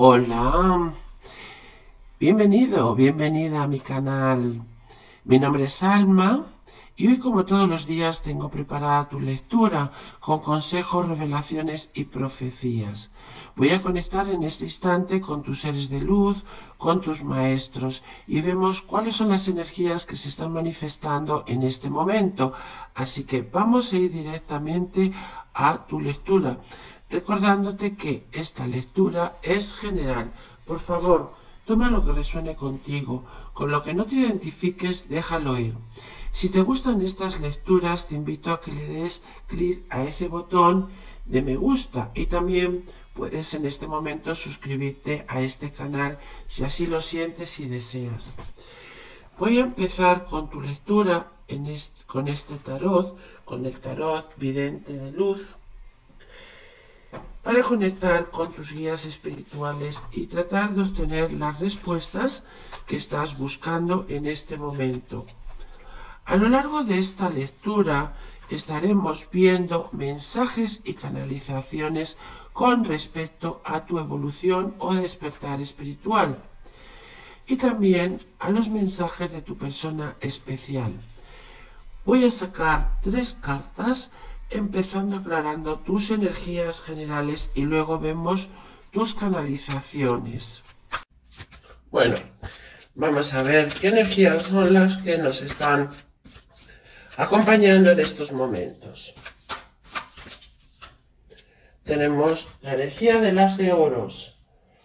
Hola, bienvenido, bienvenida a mi canal. Mi nombre es Alma y hoy, como todos los días, tengo preparada tu lectura con consejos, revelaciones y profecías. Voy a conectar en este instante con tus seres de luz, con tus maestros, y vemos cuáles son las energías que se están manifestando en este momento. Así que vamos a ir directamente a tu lectura, recordándote que esta lectura es general. Por favor, toma lo que resuene contigo, con lo que no te identifiques, déjalo ir. Si te gustan estas lecturas, te invito a que le des clic a ese botón de me gusta, y también puedes en este momento suscribirte a este canal si así lo sientes y deseas. Voy a empezar con tu lectura con el tarot Vidente de Luz, para conectar con tus guías espirituales y tratar de obtener las respuestas que estás buscando en este momento. A lo largo de esta lectura estaremos viendo mensajes y canalizaciones con respecto a tu evolución o despertar espiritual, y también a los mensajes de tu persona especial. Voy a sacar tres cartas, empezando aclarando tus energías generales y luego vemos tus canalizaciones. Bueno, vamos a ver qué energías son las que nos están acompañando en estos momentos. Tenemos la energía del As de Oros,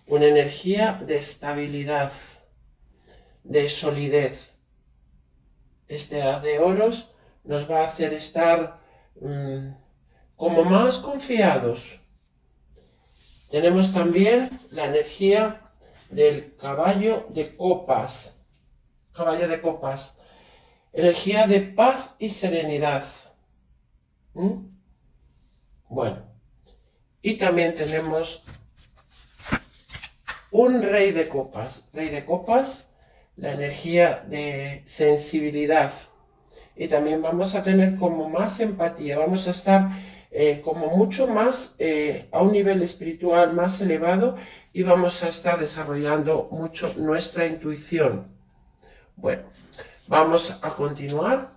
una energía de estabilidad, de solidez. Este As de Oros nos va a hacer estar como más confiados. Tenemos también la energía del Caballo de Copas, energía de paz y serenidad. Bueno, y también tenemos un Rey de Copas. La energía de sensibilidad. Y también vamos a tener como más empatía. Vamos a estar como mucho más a un nivel espiritual más elevado, y vamos a estar desarrollando mucho nuestra intuición. Bueno, vamos a continuar.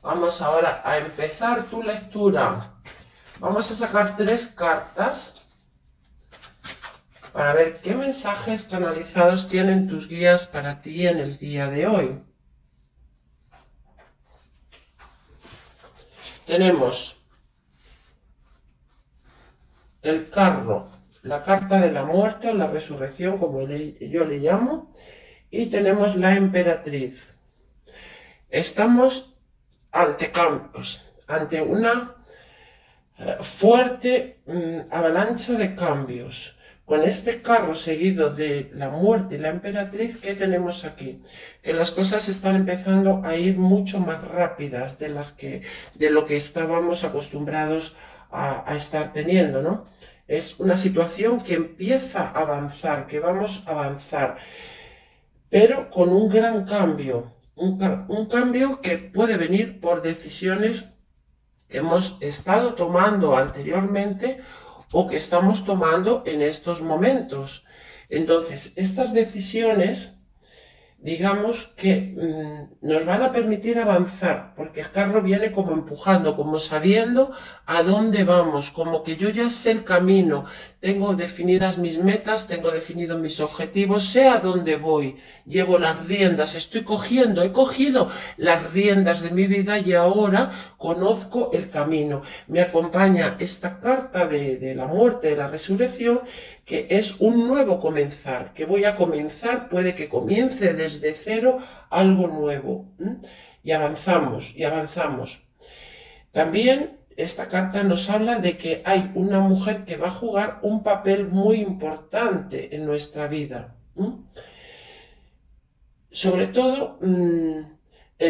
Vamos ahora a empezar tu lectura. Vamos a sacar tres cartas para ver qué mensajes canalizados tienen tus guías para ti en el día de hoy. Tenemos el Carro, la carta de la muerte o la resurrección, como yo le llamo. Y tenemos la Emperatriz. Estamos ante cambios, ante una fuerte avalancha de cambios. Con este Carro seguido de la muerte y la Emperatriz, ¿qué tenemos aquí? Que las cosas están empezando a ir mucho más rápidas de lo que estábamos acostumbrados a estar teniendo, ¿no? Es una situación que empieza a avanzar, que vamos a avanzar, pero con un gran cambio, un cambio que puede venir por decisiones que hemos estado tomando anteriormente o que estamos tomando en estos momentos. Entonces, estas decisiones, digamos que nos van a permitir avanzar, porque el Carro viene como empujando, como sabiendo a dónde vamos, como que yo ya sé el camino, tengo definidas mis metas, tengo definidos mis objetivos, sé a dónde voy, llevo las riendas, he cogido las riendas de mi vida y ahora conozco el camino. Me acompaña esta carta de la muerte, de la resurrección, que es un nuevo comenzar, que voy a comenzar, puede que comience desde cero algo nuevo, y avanzamos, También esta carta nos habla de que hay una mujer que va a jugar un papel muy importante en nuestra vida, sobre todo en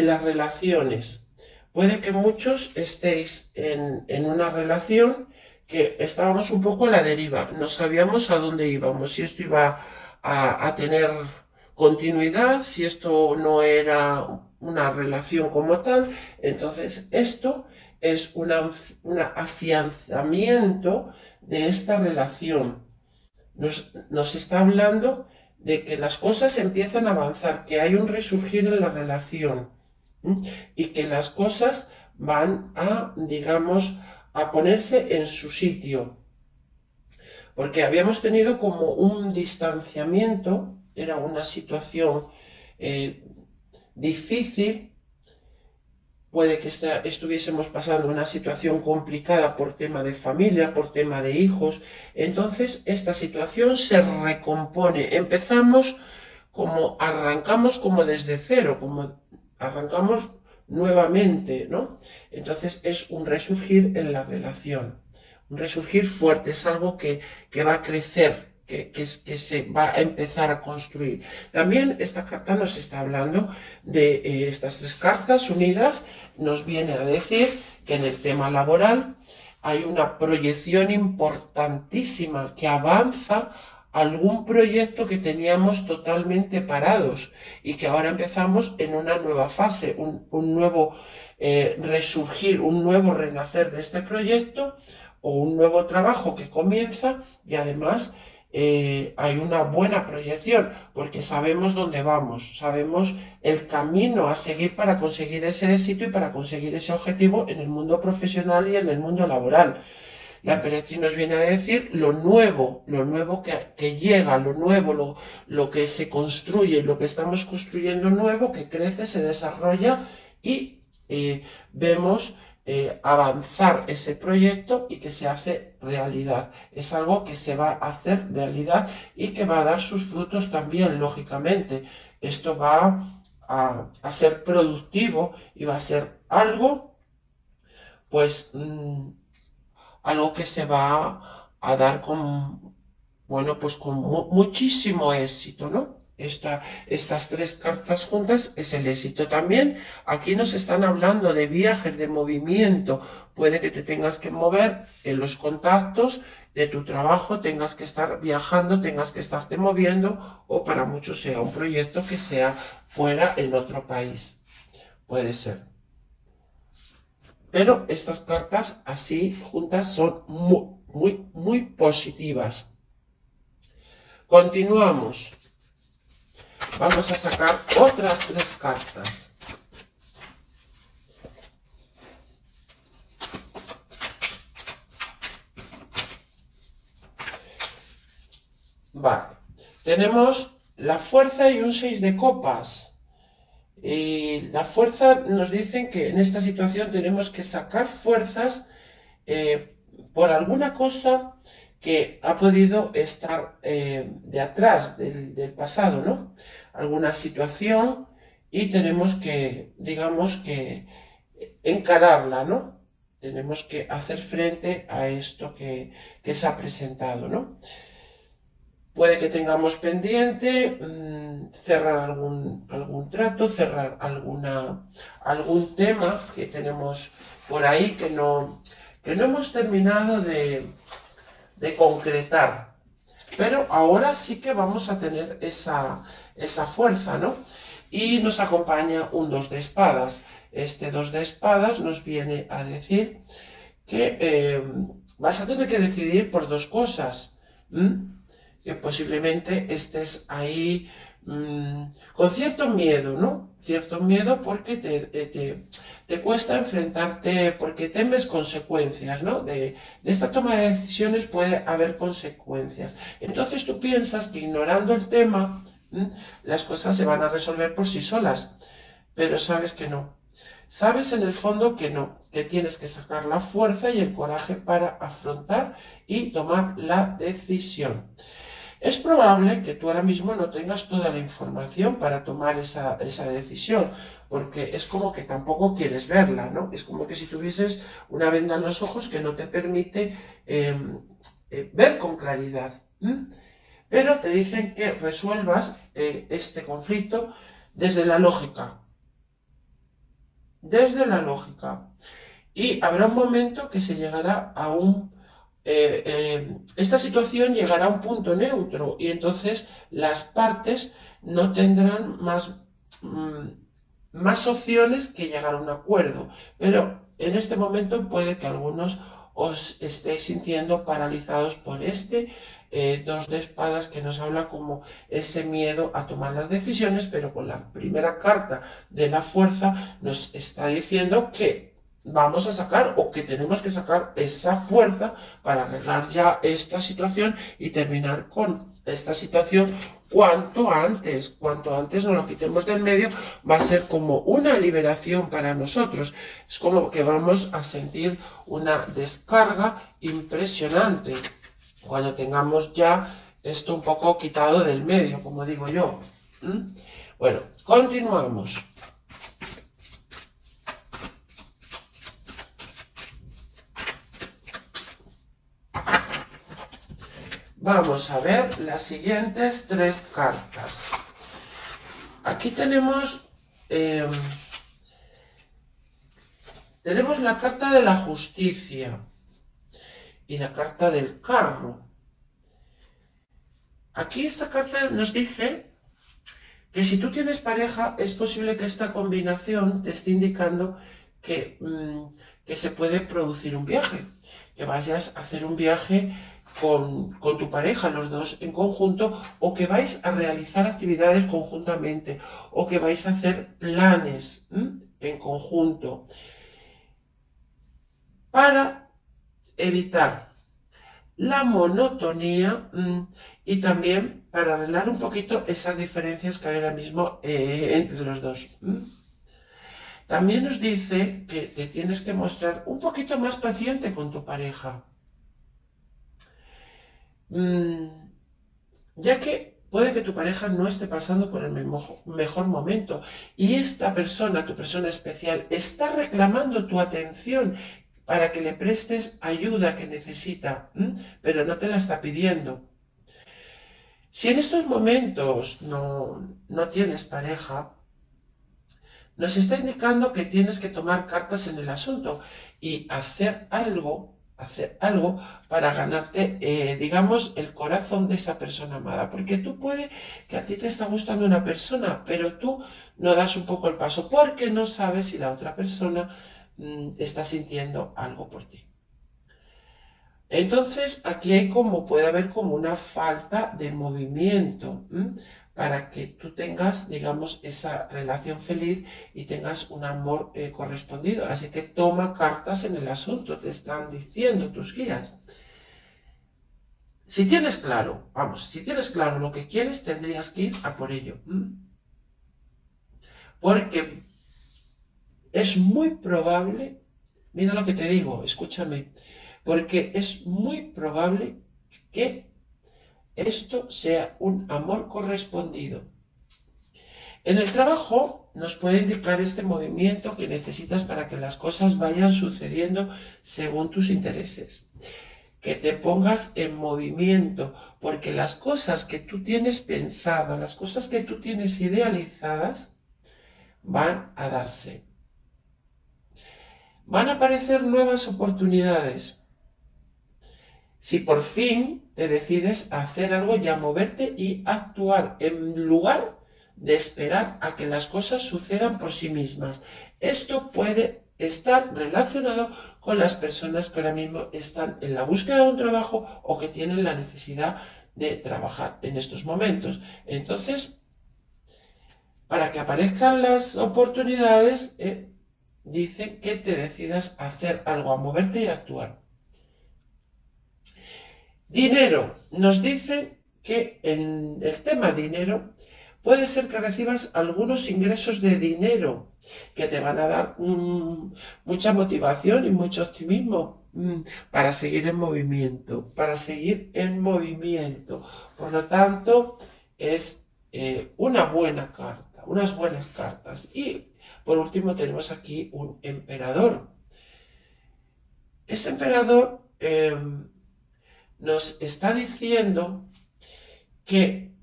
las relaciones. Puede que muchos estéis en una relación que estábamos un poco a la deriva, no sabíamos a dónde íbamos, si esto iba a tener continuidad, si esto no era una relación como tal. Entonces esto es un afianzamiento de esta relación. Nos está hablando de que las cosas empiezan a avanzar, que hay un resurgir en la relación y que las cosas van a, digamos, a ponerse en su sitio. Porque habíamos tenido como un distanciamiento, era una situación difícil, puede que estuviésemos pasando una situación complicada por tema de familia, por tema de hijos. Entonces esta situación se recompone, arrancamos como desde cero, como arrancamos nuevamente, ¿no? Entonces es un resurgir en la relación, un resurgir fuerte, es algo que va a crecer, que se va a empezar a construir. También esta carta nos está hablando de estas tres cartas unidas, nos viene a decir que en el tema laboral hay una proyección importantísima, que avanza algún proyecto que teníamos totalmente parados y que ahora empezamos en una nueva fase, un nuevo resurgir, un nuevo renacer de este proyecto o un nuevo trabajo que comienza, y además hay una buena proyección porque sabemos dónde vamos, sabemos el camino a seguir para conseguir ese éxito y para conseguir ese objetivo en el mundo profesional y en el mundo laboral. La emperatriz nos viene a decir lo nuevo que llega, lo nuevo, lo que se construye, lo que estamos construyendo nuevo, que crece, se desarrolla y vemos avanzar ese proyecto y que se hace realidad. Es algo que se va a hacer realidad y que va a dar sus frutos también, lógicamente. Esto va a ser productivo y va a ser algo, pues, algo que se va a dar con, bueno, pues con muchísimo éxito, ¿no? Estas tres cartas juntas es el éxito. También aquí nos están hablando de viajes, de movimiento. Puede que te tengas que mover en los contactos de tu trabajo, tengas que estar viajando, tengas que estarte moviendo, o para muchos sea un proyecto que sea fuera, en otro país. Puede ser. Pero estas cartas así juntas son muy positivas. Continuamos. Vamos a sacar otras tres cartas. Vale. Tenemos la fuerza y un 6 de copas. La fuerza nos dicen que en esta situación tenemos que sacar fuerzas por alguna cosa que ha podido estar de atrás, del pasado, ¿no? Alguna situación, y tenemos que, digamos, que encararla, ¿no? Tenemos que hacer frente a esto que se ha presentado, ¿no? Puede que tengamos pendiente cerrar algún trato, cerrar algún tema que tenemos por ahí que no hemos terminado de concretar, pero ahora sí que vamos a tener esa fuerza, ¿no? Y nos acompaña un 2 de espadas. Este 2 de espadas nos viene a decir que vas a tener que decidir por dos cosas, que posiblemente estés ahí con cierto miedo, ¿no? Cierto miedo porque te cuesta enfrentarte, porque temes consecuencias, ¿no? De esta toma de decisiones puede haber consecuencias. Entonces tú piensas que ignorando el tema, las cosas se van a resolver por sí solas, pero sabes que no. Sabes en el fondo que no, que tienes que sacar la fuerza y el coraje para afrontar y tomar la decisión. Es probable que tú ahora mismo no tengas toda la información para tomar esa decisión, porque es como que tampoco quieres verla, ¿no? Es como que si tuvieses una venda en los ojos que no te permite ver con claridad. Pero te dicen que resuelvas este conflicto desde la lógica. Desde la lógica. Y habrá un momento que se llegará a un... esta situación llegará a un punto neutro y entonces las partes no tendrán más opciones que llegar a un acuerdo, pero en este momento puede que algunos os estéis sintiendo paralizados por dos de espadas, que nos habla como ese miedo a tomar las decisiones, pero con la primera carta de la fuerza nos está diciendo que vamos a sacar, o que tenemos que sacar esa fuerza para arreglar ya esta situación y terminar con esta situación cuanto antes. Cuanto antes nos lo quitemos del medio, va a ser como una liberación para nosotros. Es como que vamos a sentir una descarga impresionante cuando tengamos ya esto un poco quitado del medio, como digo yo. Bueno, continuamos. Vamos a ver las siguientes tres cartas. Aquí tenemos, tenemos la carta de la justicia y la carta del carro. Aquí esta carta nos dice que si tú tienes pareja, es posible que esta combinación te esté indicando que se puede producir un viaje, que vayas a hacer un viaje con tu pareja, los dos en conjunto, o que vais a realizar actividades conjuntamente, o que vais a hacer planes en conjunto, para evitar la monotonía y también para arreglar un poquito esas diferencias que hay ahora mismo entre los dos. También nos dice que te tienes que mostrar un poquito más paciente con tu pareja, ya que puede que tu pareja no esté pasando por el mejor momento y esta persona, tu persona especial, está reclamando tu atención para que le prestes ayuda que necesita, pero no te la está pidiendo. Si en estos momentos no tienes pareja, nos está indicando que tienes que tomar cartas en el asunto y hacer algo para ganarte, digamos, el corazón de esa persona amada, porque tú puede que a ti te está gustando una persona, pero tú no das un poco el paso, porque no sabes si la otra persona está sintiendo algo por ti. Entonces, aquí hay como, puede haber como una falta de movimiento, para que tú tengas, digamos, esa relación feliz y tengas un amor correspondido. Así que toma cartas en el asunto, te están diciendo tus guías. Si tienes claro, si tienes claro lo que quieres, tendrías que ir a por ello. Porque es muy probable, mira lo que te digo, escúchame, porque es muy probable que esto sea un amor correspondido. En el trabajo nos puede indicar este movimiento que necesitas para que las cosas vayan sucediendo según tus intereses. Que te pongas en movimiento, porque las cosas que tú tienes pensadas, las cosas que tú tienes idealizadas, van a darse. Van a aparecer nuevas oportunidades. Si por fin te decides a hacer algo y a moverte y actuar, en lugar de esperar a que las cosas sucedan por sí mismas. Esto puede estar relacionado con las personas que ahora mismo están en la búsqueda de un trabajo o que tienen la necesidad de trabajar en estos momentos. Entonces, para que aparezcan las oportunidades, dice que te decidas a hacer algo, a moverte y a actuar. Dinero. Nos dice que en el tema dinero puede ser que recibas algunos ingresos de dinero que te van a dar mucha motivación y mucho optimismo para seguir en movimiento, Por lo tanto, es una buena carta, unas buenas cartas. Y por último tenemos aquí un emperador. Ese emperador nos está diciendo que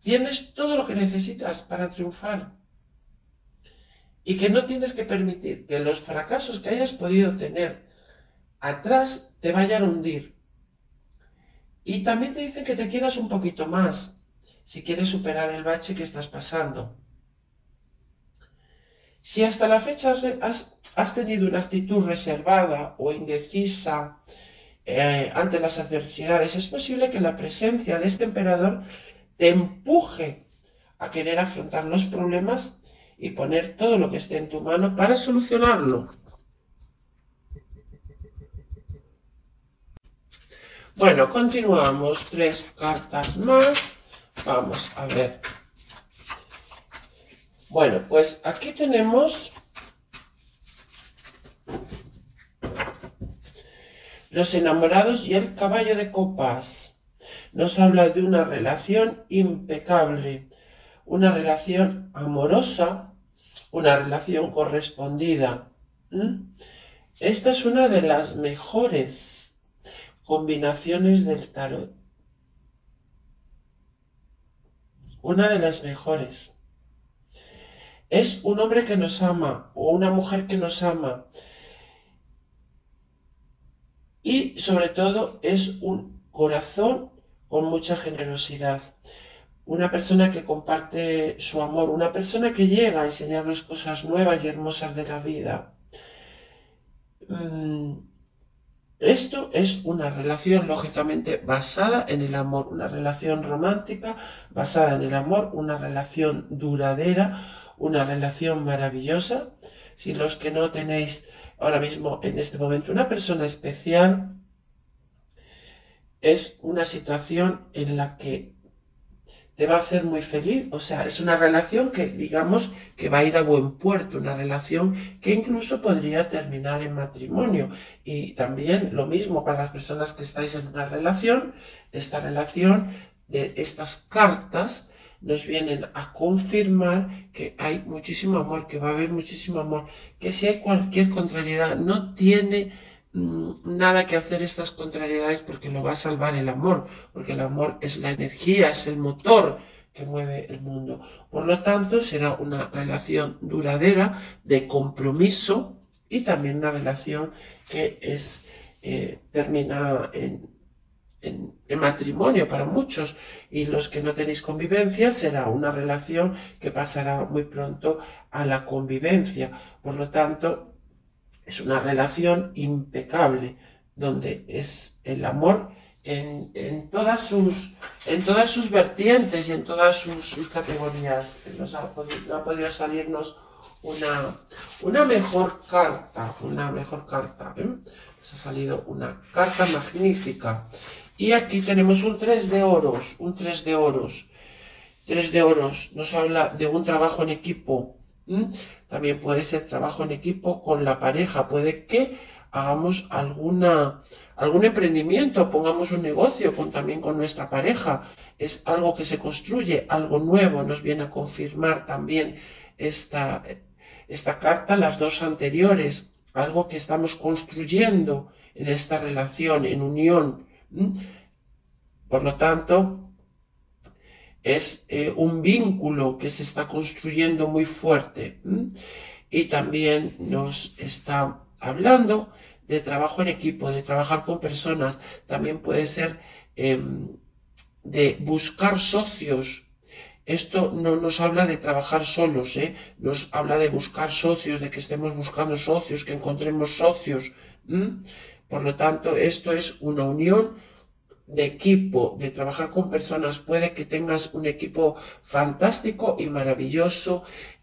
tienes todo lo que necesitas para triunfar y que no tienes que permitir que los fracasos que hayas podido tener atrás te vayan a hundir. Y también te dicen que te quieras un poquito más si quieres superar el bache que estás pasando. Si hasta la fecha has tenido una actitud reservada o indecisa, ante las adversidades. Es posible que la presencia de este emperador te empuje a querer afrontar los problemas y poner todo lo que esté en tu mano para solucionarlo. Bueno, continuamos. 3 cartas más. Vamos a ver. Bueno, pues aquí tenemos los enamorados y el caballo de copas. Nos habla de una relación impecable, una relación amorosa, una relación correspondida. Esta es una de las mejores combinaciones del tarot. Una de las mejores. Es un hombre que nos ama o una mujer que nos ama. Y sobre todo es un corazón con mucha generosidad. Una persona que comparte su amor. Una persona que llega a enseñarnos cosas nuevas y hermosas de la vida. Esto es una relación, lógicamente, basada en el amor. Una relación romántica basada en el amor. Una relación duradera. Una relación maravillosa. Si los que no tenéis ahora mismo, en este momento, una persona especial, es una situación en la que te va a hacer muy feliz. O sea, es una relación que, digamos, que va a ir a buen puerto. Una relación que incluso podría terminar en matrimonio. Y también lo mismo para las personas que estáis en una relación. Esta relación de estas cartas nos vienen a confirmar que hay muchísimo amor, que va a haber muchísimo amor, que si hay cualquier contrariedad no tiene nada que hacer estas contrariedades porque lo va a salvar el amor, porque el amor es la energía, es el motor que mueve el mundo. Por lo tanto, será una relación duradera de compromiso y también una relación que es termina en matrimonio para muchos, y los que no tenéis convivencia será una relación que pasará muy pronto a la convivencia. Por lo tanto, es una relación impecable donde es el amor en todas sus vertientes y en todas sus categorías. No ha podido salirnos una mejor carta, ¿eh? Nos ha salido una carta magnífica. Y aquí tenemos un 3 de oros, un 3 de oros. 3 de oros nos habla de un trabajo en equipo. También puede ser trabajo en equipo con la pareja. Puede que hagamos algún emprendimiento, pongamos un negocio también con nuestra pareja. Es algo que se construye, algo nuevo. Nos viene a confirmar también esta carta, las dos anteriores. Algo que estamos construyendo en esta relación, en unión. Por lo tanto, es un vínculo que se está construyendo muy fuerte. Y también nos está hablando de trabajo en equipo, de trabajar con personas. También puede ser de buscar socios. Esto no nos habla de trabajar solos, nos habla de buscar socios, de que estemos buscando socios, que encontremos socios. Por lo tanto, esto es una unión de equipo, de trabajar con personas. Puede que tengas un equipo fantástico y maravilloso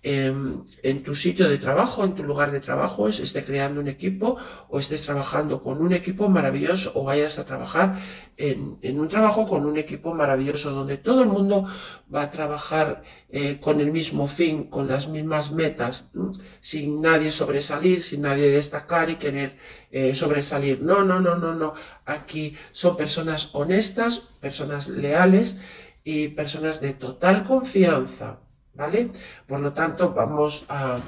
en tu sitio de trabajo, en tu lugar de trabajo, se esté creando un equipo o estés trabajando con un equipo maravilloso o vayas a trabajar en un trabajo con un equipo maravilloso donde todo el mundo va a trabajar con el mismo fin, con las mismas metas, sin nadie sobresalir, sin nadie destacar y querer sobresalir. No. Aquí son personas honestas, personas leales y personas de total confianza. ¿Vale? Por lo tanto, vamos a...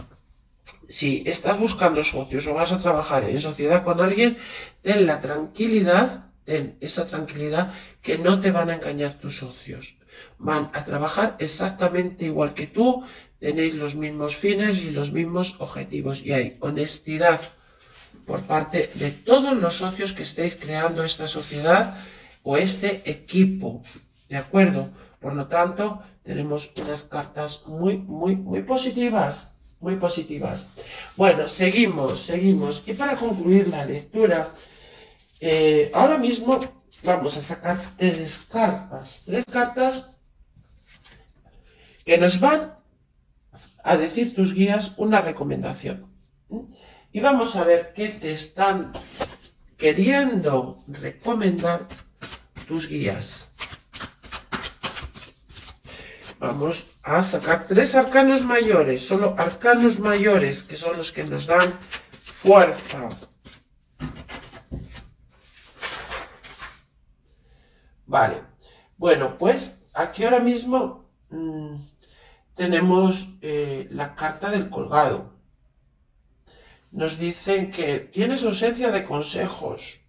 Si estás buscando socios o vas a trabajar en sociedad con alguien, ten la tranquilidad, ten esa tranquilidad que no te van a engañar tus socios. Van a trabajar exactamente igual que tú, tenéis los mismos fines y los mismos objetivos. Y hay honestidad por parte de todos los socios que estéis creando esta sociedad o este equipo. ¿De acuerdo? Por lo tanto, tenemos unas cartas muy positivas, muy positivas. Bueno, seguimos. Y para concluir la lectura, Ahora mismo vamos a sacar tres cartas que nos van a decir tus guías una recomendación. Y vamos a ver qué te están queriendo recomendar tus guías. Vamos a sacar tres arcanos mayores, solo arcanos mayores, que son los que nos dan fuerza. Vale, bueno, pues aquí ahora mismo tenemos la carta del colgado. Nos dicen que tienes ausencia de consejos.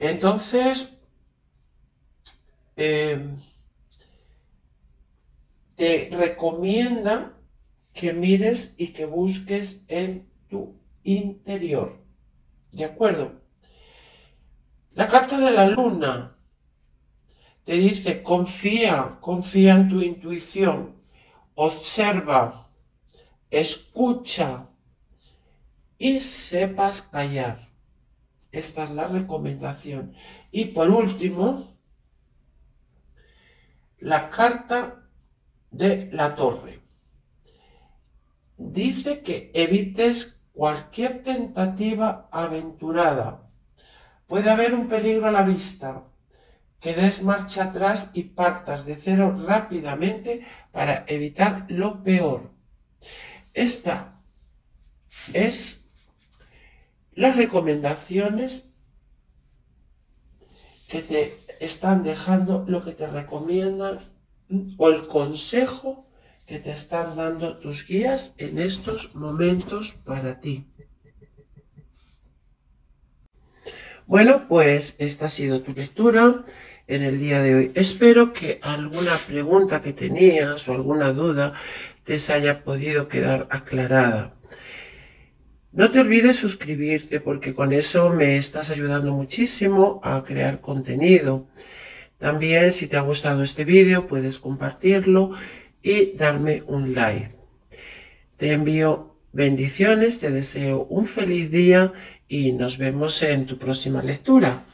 Entonces, te recomiendan que mires y que busques en tu interior. ¿De acuerdo? La carta de la luna te dice, confía en tu intuición, observa, escucha y sepas callar. Esta es la recomendación. Y por último, la carta de la torre. Dice que evites cualquier tentativa aventurada. Puede haber un peligro a la vista, que des marcha atrás y partas de cero rápidamente para evitar lo peor. Esta es las recomendaciones que te están dejando, lo que te recomiendan o el consejo que te están dando tus guías en estos momentos para ti. Bueno, pues esta ha sido tu lectura en el día de hoy. Espero que alguna pregunta que tenías o alguna duda te haya podido quedar aclarada. No te olvides suscribirte porque con eso me estás ayudando muchísimo a crear contenido. También, si te ha gustado este vídeo, puedes compartirlo y darme un like. Te envío bendiciones, te deseo un feliz día y nos vemos en tu próxima lectura.